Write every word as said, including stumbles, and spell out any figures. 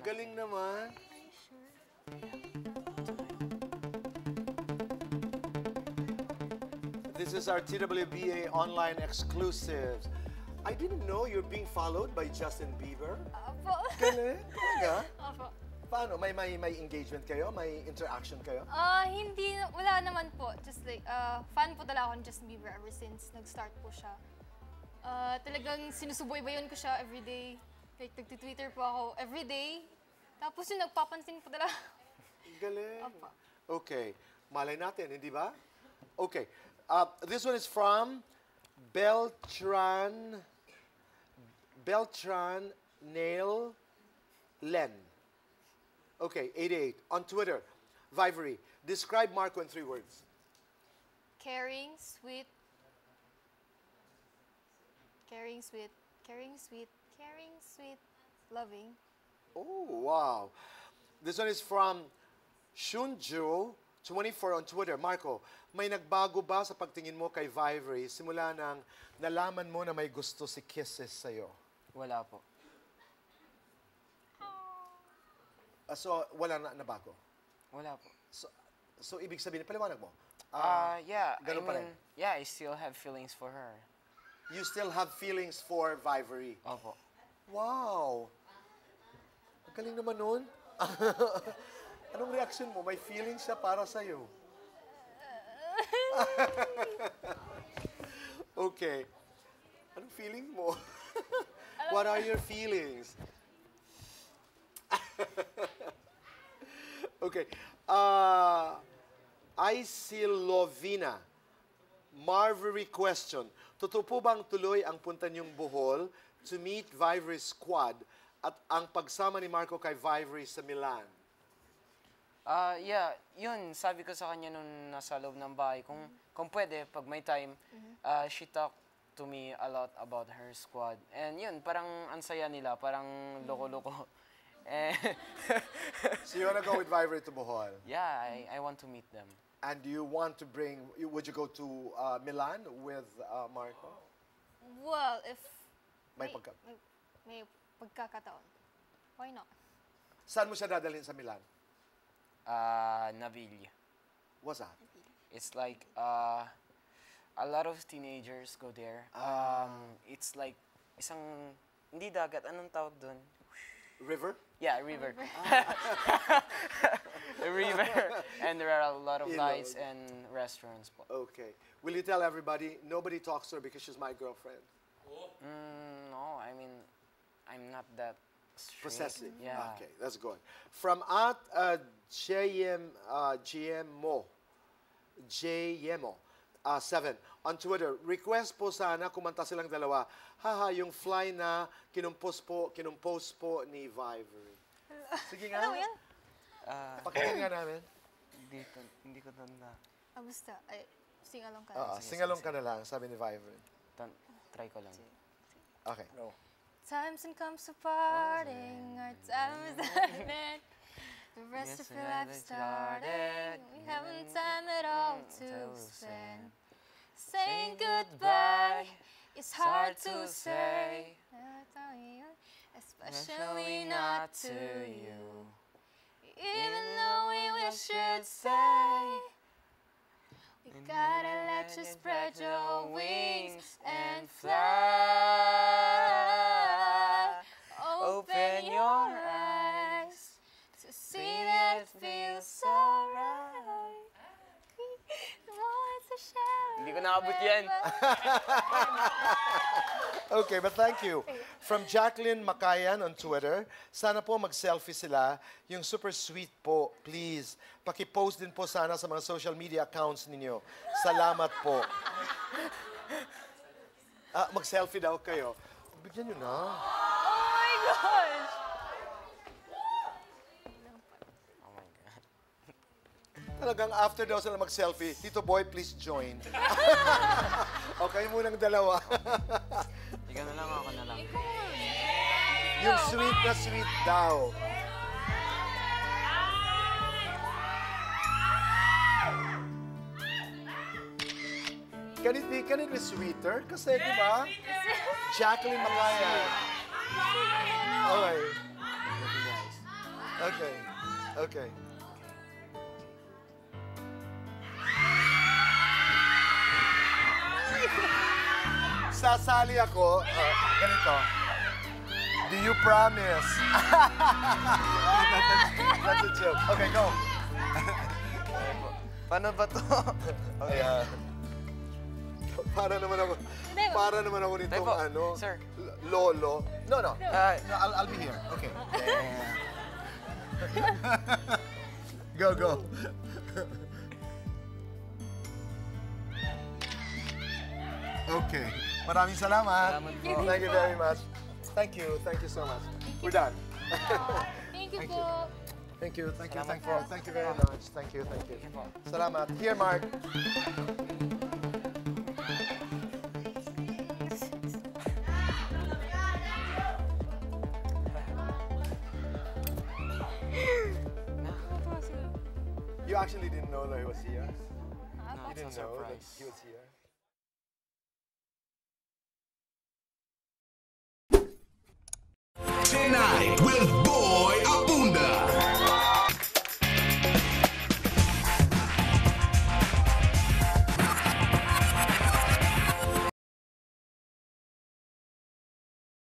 Galing naman. This is our T W B A online exclusives. I didn't know you're being followed by Justin Bieber. Opo. Galing? Talaga? Opo. Paano? May, may, may engagement kayo? May interaction kayo? Ah, uh, hindi. Wala naman po. Just like, uh, fan po talaga ako ng Justin Bieber ever since nag-start po siya. Uh, talagang sinusuboy-bayon ko siya everyday. Like, nag-Twitter po ako everyday. Tapos yung nagpapansin po talaga. Galing. Opo. Okay. Malay natin, hindi ba? Okay. Uh, this one is from Beltran Beltran Nail Len. Okay, eighty-eight on Twitter. Vivoree, describe Marco in three words. Caring, sweet. Caring, sweet. Caring, sweet. Caring, sweet. Loving. Oh wow! This one is from Shunju. twenty-four on Twitter. Marco, may nagbago ba sa pagtingin mo kay Vivoree simula nang nalaman mo na may gusto si Kisses sa'yo? Wala po. Uh, so, wala na nabago? Wala po. So, so ibig sabihin, paliwanag mo? Uh, uh, yeah, I mean, yeah, I still have feelings for her. You still have feelings for Vivoree? Opo. Wow! Ang galing naman nun. Anong reaksyon mo? May feeling siya para sa'yo. Okay. Anong feeling mo? What are your feelings? Okay. Uh, I see Lovina. Marvery question. Totoo po bang tuloy ang punta niyong Bohol to meet Vivoree Squad at ang pagsama ni Marco kay Vivoree sa Milan? Ah, uh, yeah, yun, sabi ko sa kanya nung nasa loob ng bahay, kung, mm-hmm. kung pwede, pag may time, mm-hmm. uh, she talked to me a lot about her squad. And yun, parang ansaya nila, parang loko-loko. Mm-hmm. So you wanna go with Vivoree to Bohol? Yeah, I, I want to meet them. And do you want to bring, would you go to uh, Milan with uh, Marco? Well, if may, may, pagka may, may pagkakataon, why not? Saan mo siya dadalhin sa Milan? Uh, Navigli. What's that? It's like uh, a lot of teenagers go there. Ah. Um, it's like isang hindi dagat, anong tawag doon? River? Yeah, river. River. Ah. A river. And there are a lot of lights and restaurants. Okay. Will you tell everybody nobody talks to her because she's my girlfriend? Mm, no, I mean I'm not that. Possessive. Yeah. Okay, that's good. From at uh, J M, uh, G M O, J M O, uh, seven, on Twitter, request po sana kumanta silang dalawa. Haha, yung fly na kinumpos po, kinumpos po ni Vivoree. Sige nga. Ano yan? Uh, Pakinggan nga namin. Hindi, hindi ko tanda. Ah, basta. Ay, singalong ka na. Uh, singalong ka na lang, sabi ni Vivoree. Try ko lang. Okay. No. Times and comes to parting, our time is at an end. The rest yes, of your life is starting. We haven't time at all to spend. Saying goodbye is hard to say, especially not to you. Even though we wish you'd stay, we gotta let you spread your wings and fly. Open your eyes to see that feels so right. Hindi ko nakabot yan. Okay, but thank you. From Jacqueline Macayan on Twitter, sana po mag-selfie sila. Yung super sweet po, please. Pakipost din po sana sa mga social media accounts ninyo. Salamat po. Ah, mag-selfie daw kayo. Bigyan nyo na. Oh my gosh! Talagang after daw sila mag-selfie, Tito Boy, please join. O, kayo munang dalawa. Ikaw na lang, ako na lang. Yung sweet na sweet daw. Can it be, can it be sweeter? Kasi, di ba? Jacqueline Macayan. Okay. Okay. Okay. Sasali ako. Uh, ganito. Do you promise? That's a joke. Okay, go. Paano ba to? Okay. Uh, para naman ako. Para naman ako nitong Daipo. ano. Sir. Lolo. No, no. Uh, no I'll, I'll be here. Okay. Go, go. Okay. Maraming salamat. Salamat po. Thank you very much. Thank you. Thank you so much. Thank We're you. done. Thank you po. Thank you. Thank you. Thank you. Thank you very much. Thank you. Thank you. Salamat. Here, Mark. You actually didn't know that he was here? No, you didn't know that he was here? Tonight with